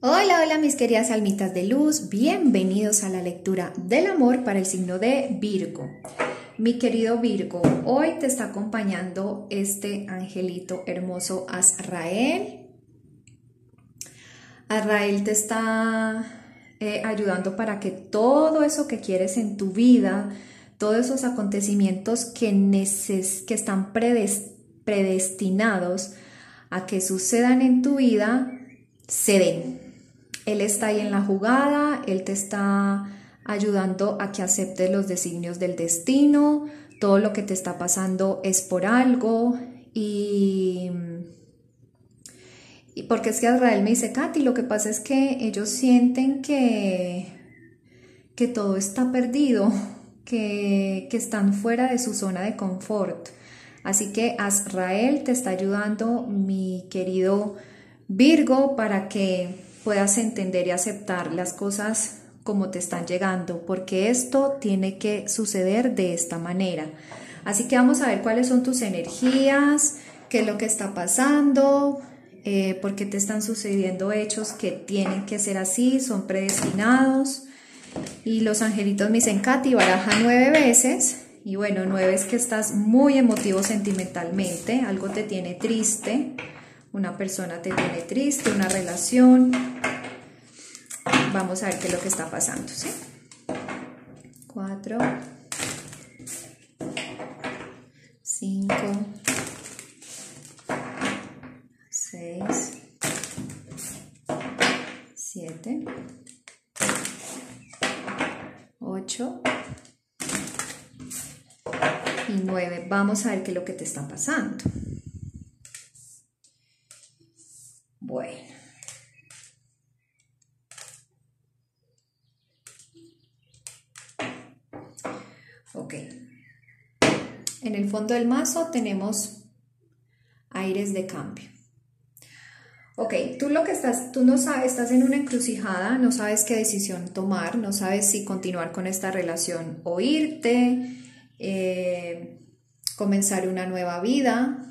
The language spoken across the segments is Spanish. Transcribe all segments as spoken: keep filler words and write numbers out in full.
Hola, hola mis queridas almitas de luz, bienvenidos a la lectura del amor para el signo de Virgo. Mi querido Virgo, hoy te está acompañando este angelito hermoso Azrael. Azrael te está eh, ayudando para que todo eso que quieres en tu vida, todos esos acontecimientos que, neces que están predest predestinados a que sucedan en tu vida, se den. Él está ahí en la jugada, él te está ayudando a que aceptes los designios del destino, todo lo que te está pasando es por algo y, y porque es que Azrael me dice, Katy, lo que pasa es que ellos sienten que, que todo está perdido, que, que están fuera de su zona de confort. Así que Azrael te está ayudando, mi querido Virgo, para que puedas entender y aceptar las cosas como te están llegando, porque esto tiene que suceder de esta manera. Así que vamos a ver cuáles son tus energías, qué es lo que está pasando, eh, por qué te están sucediendo hechos que tienen que ser así, son predestinados. Y los angelitos me dicen, Katy, baraja nueve veces. Y bueno, nueve es que estás muy emotivo sentimentalmente, algo te tiene triste. Una persona te tiene triste, una relación. Vamos a ver qué es lo que está pasando, ¿sí? Cuatro. Cinco. Seis. Siete. Ocho. Y nueve. Vamos a ver qué es lo que te está pasando. Bueno, ok, en el fondo del mazo tenemos aires de cambio. Ok, tú lo que estás, tú no sabes, estás en una encrucijada, no sabes qué decisión tomar, no sabes si continuar con esta relación o irte, eh, comenzar una nueva vida,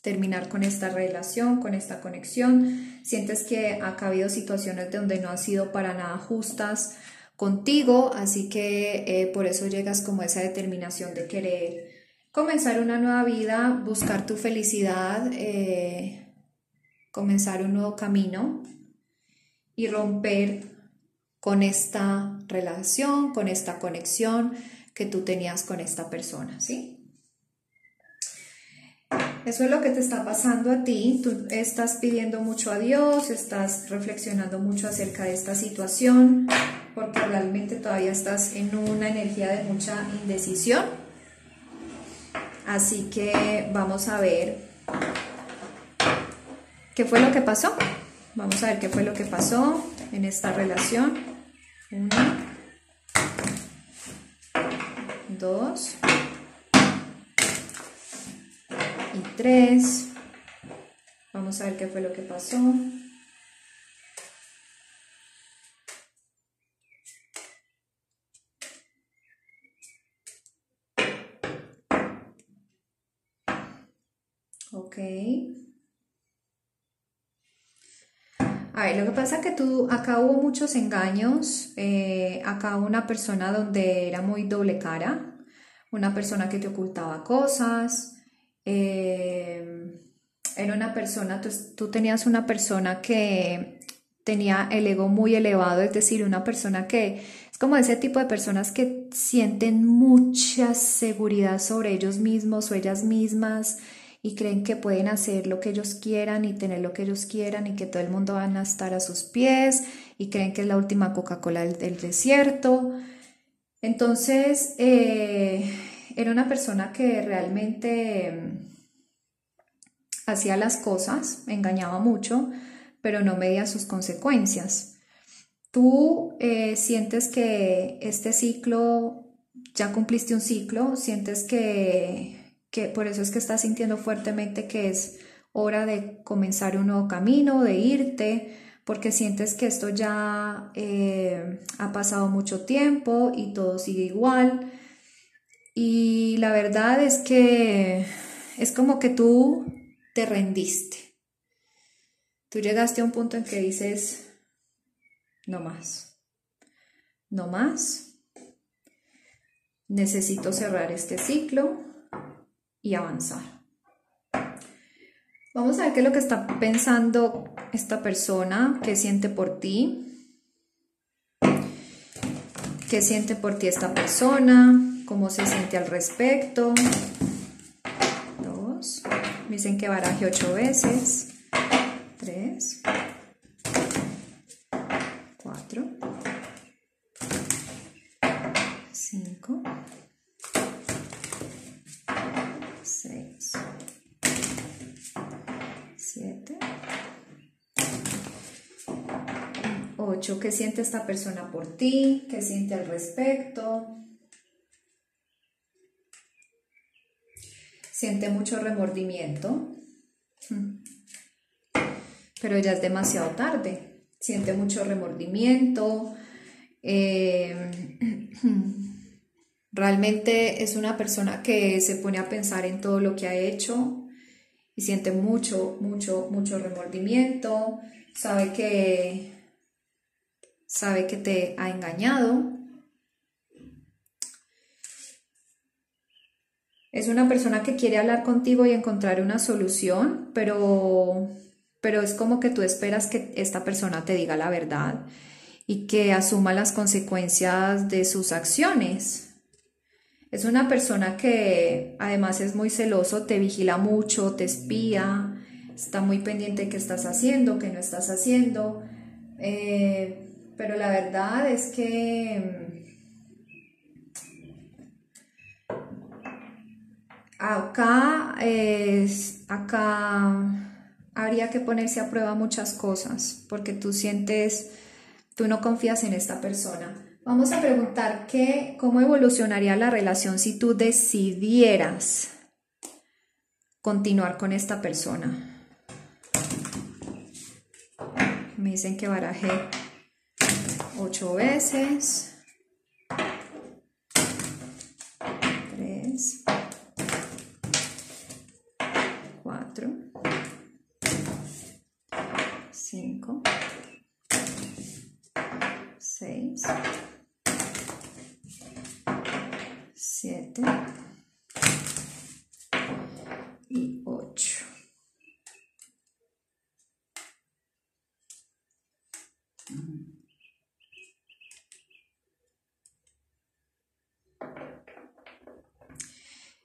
terminar con esta relación, con esta conexión. Sientes que ha habido situaciones donde no han sido para nada justas contigo, así que eh, por eso llegas como a esa determinación de querer comenzar una nueva vida, buscar tu felicidad, eh, comenzar un nuevo camino y romper con esta relación, con esta conexión que tú tenías con esta persona, ¿sí? Eso es lo que te está pasando a ti. Tú estás pidiendo mucho a Dios, estás reflexionando mucho acerca de esta situación, porque realmente todavía estás en una energía de mucha indecisión. Así que vamos a ver qué fue lo que pasó. Vamos a ver qué fue lo que pasó en esta relación. Uno, dos, tres. Vamos a ver qué fue lo que pasó. Ok. A ver, lo que pasa es que tú, acá hubo muchos engaños. Eh, acá una persona donde era muy doble cara. Una persona que te ocultaba cosas. Eh, era una persona, tú, tú tenías una persona que tenía el ego muy elevado, es decir, una persona que es como ese tipo de personas que sienten mucha seguridad sobre ellos mismos o ellas mismas y creen que pueden hacer lo que ellos quieran y tener lo que ellos quieran y que todo el mundo van a estar a sus pies y creen que es la última Coca-Cola del, del desierto. Entonces, eh, era una persona que realmente hacía las cosas, engañaba mucho, pero no medía sus consecuencias. Tú eh, sientes que este ciclo, ya cumpliste un ciclo, sientes que, que por eso es que estás sintiendo fuertemente que es hora de comenzar un nuevo camino, de irte, porque sientes que esto ya eh, ha pasado mucho tiempo y todo sigue igual. Y la verdad es que es como que tú te rendiste. tú llegaste a un punto en que dices, no más, no más, necesito cerrar este ciclo y avanzar. Vamos a ver qué es lo que está pensando esta persona, qué siente por ti, qué siente por ti esta persona, cómo se siente al respecto. Dos, me dicen que baraje ocho veces. Tres, cuatro, cinco, seis, siete, ocho. ¿Qué siente esta persona por ti? ¿Qué siente al respecto? Siente mucho remordimiento. Pero ya es demasiado tarde. Siente mucho remordimiento. Eh, realmente es una persona que se pone a pensar en todo lo que ha hecho y siente mucho, mucho, mucho remordimiento. Sabe que, sabe que te ha engañado. Es una persona que quiere hablar contigo y encontrar una solución, pero... pero es como que tú esperas que esta persona te diga la verdad y que asuma las consecuencias de sus acciones. Es una persona que además es muy celoso, te vigila mucho, te espía, está muy pendiente de qué estás haciendo, qué no estás haciendo. Eh, pero la verdad es que... Acá es... Acá... habría que ponerse a prueba muchas cosas, porque tú sientes, tú no confías en esta persona. Vamos a preguntar que, cómo evolucionaría la relación si tú decidieras continuar con esta persona. Me dicen que barajé ocho veces. Tres. Cuatro. Cinco, seis, siete y ocho.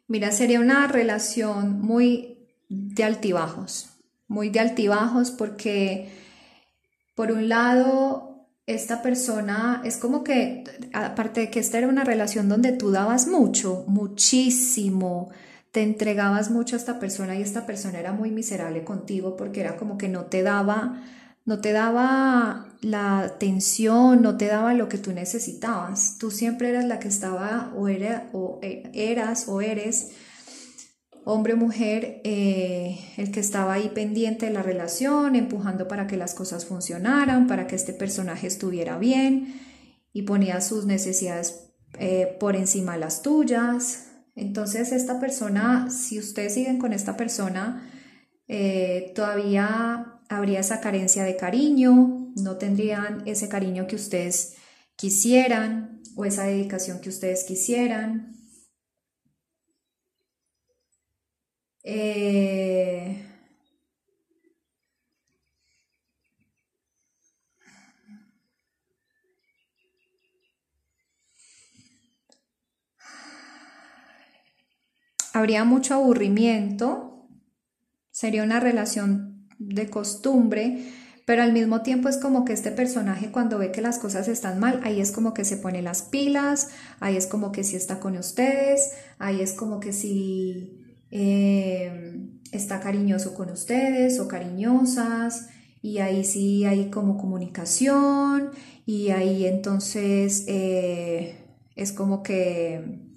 Mira, sería una relación muy de altibajos. Muy de altibajos porque por un lado esta persona es como que, aparte de que esta era una relación donde tú dabas mucho, muchísimo, te entregabas mucho a esta persona y esta persona era muy miserable contigo porque era como que no te daba, no te daba la atención, no te daba lo que tú necesitabas. Tú siempre eras la que estaba o, era, o eras o eres hombre o mujer, eh, el que estaba ahí pendiente de la relación, empujando para que las cosas funcionaran, para que este personaje estuviera bien y ponía sus necesidades eh, por encima de las tuyas. Entonces esta persona, si ustedes siguen con esta persona, eh, todavía habría esa carencia de cariño, no tendrían ese cariño que ustedes quisieran o esa dedicación que ustedes quisieran. Eh, habría mucho aburrimiento, sería una relación de costumbre, pero al mismo tiempo es como que este personaje cuando ve que las cosas están mal, ahí es como que se pone las pilas, ahí es como que sí está con ustedes, ahí es como que sí... Eh, está cariñoso con ustedes o cariñosas y ahí sí hay como comunicación y ahí entonces eh, es como que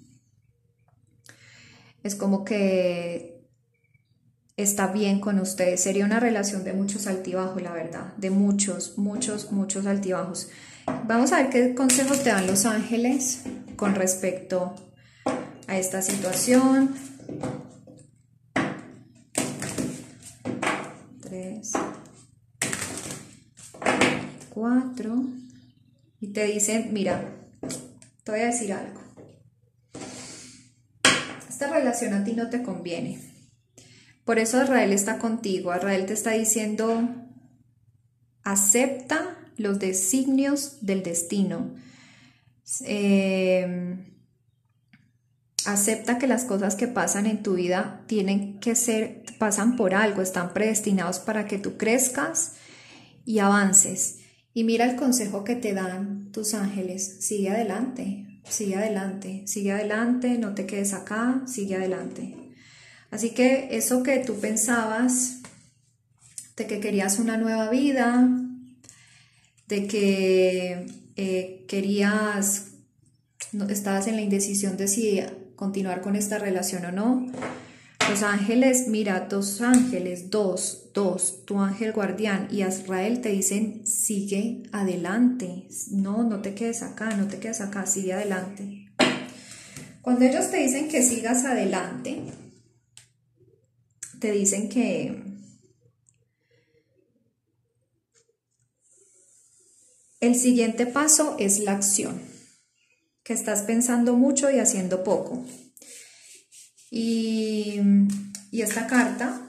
es como que está bien con ustedes. Sería una relación de muchos altibajos, la verdad, de muchos, muchos, muchos altibajos. Vamos a ver qué consejos te dan los ángeles con respecto a esta situación. tres, cuatro. Y te dicen, mira, te voy a decir algo. Esta relación a ti no te conviene. Por eso Azrael está contigo. Azrael te está diciendo, acepta los designios del destino. Eh, acepta que las cosas que pasan en tu vida tienen que ser, pasan por algo, están predestinados para que tú crezcas y avances. Y mira el consejo que te dan tus ángeles. Sigue adelante, sigue adelante, sigue adelante, no te quedes acá, sigue adelante. Así que eso que tú pensabas, de que querías una nueva vida, de que eh, querías, no, estabas en la indecisión de si continuar con esta relación o no. Los ángeles, mira, dos ángeles, dos, dos, tu ángel guardián y Azrael te dicen, sigue adelante, no, no te quedes acá, no te quedes acá, sigue adelante. Cuando ellos te dicen que sigas adelante, te dicen que el siguiente paso es la acción, que estás pensando mucho y haciendo poco. Y, y esta carta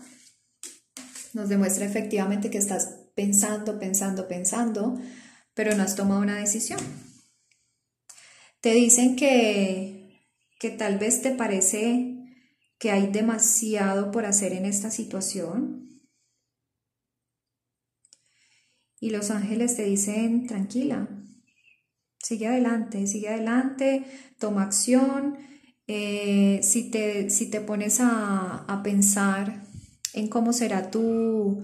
nos demuestra efectivamente que estás pensando, pensando, pensando, pero no has tomado una decisión. Te dicen que, que tal vez te parece que hay demasiado por hacer en esta situación. Y los ángeles te dicen, tranquila, sigue adelante, sigue adelante, toma acción. Eh, si, te, si te pones a, a pensar en cómo será tu,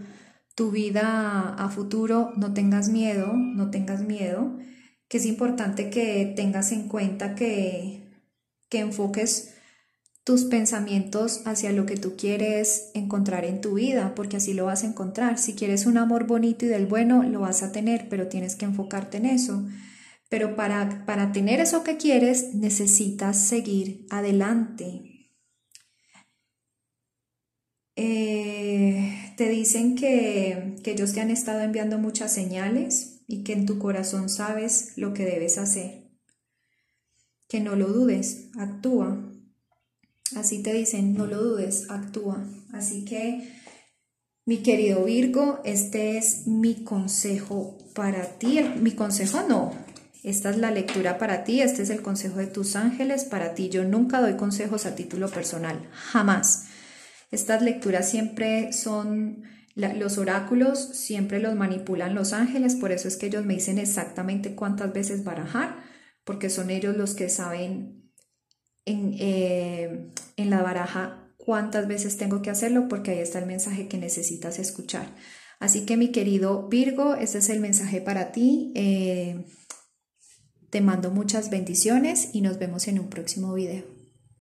tu vida a futuro, no tengas miedo, no tengas miedo. Que es importante que tengas en cuenta que, que enfoques tus pensamientos hacia lo que tú quieres encontrar en tu vida, porque así lo vas a encontrar. Si quieres un amor bonito y del bueno, lo vas a tener, pero tienes que enfocarte en eso. Pero para, para tener eso que quieres, necesitas seguir adelante. Eh, te dicen que, que ellos te han estado enviando muchas señales y que en tu corazón sabes lo que debes hacer. Que no lo dudes, actúa. Así te dicen, no lo dudes, actúa. Así que, mi querido Virgo, este es mi consejo para ti. Mi consejo no, esta es la lectura para ti, este es el consejo de tus ángeles para ti. Yo nunca doy consejos a título personal, jamás. Estas lecturas siempre son, los oráculos siempre los manipulan los ángeles, por eso es que ellos me dicen exactamente cuántas veces barajar, porque son ellos los que saben En, eh, en la baraja cuántas veces tengo que hacerlo, porque ahí está el mensaje que necesitas escuchar. Así que mi querido Virgo, este es el mensaje para ti. Eh, te mando muchas bendiciones y nos vemos en un próximo video.